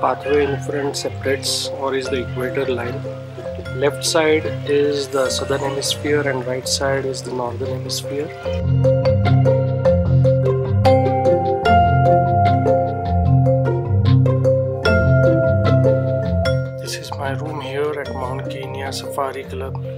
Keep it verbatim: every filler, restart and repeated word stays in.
Pathway in front separates or is the equator line. Left side is the southern hemisphere and right side is the northern hemisphere. This is my room here at Mount Kenya Safari Club.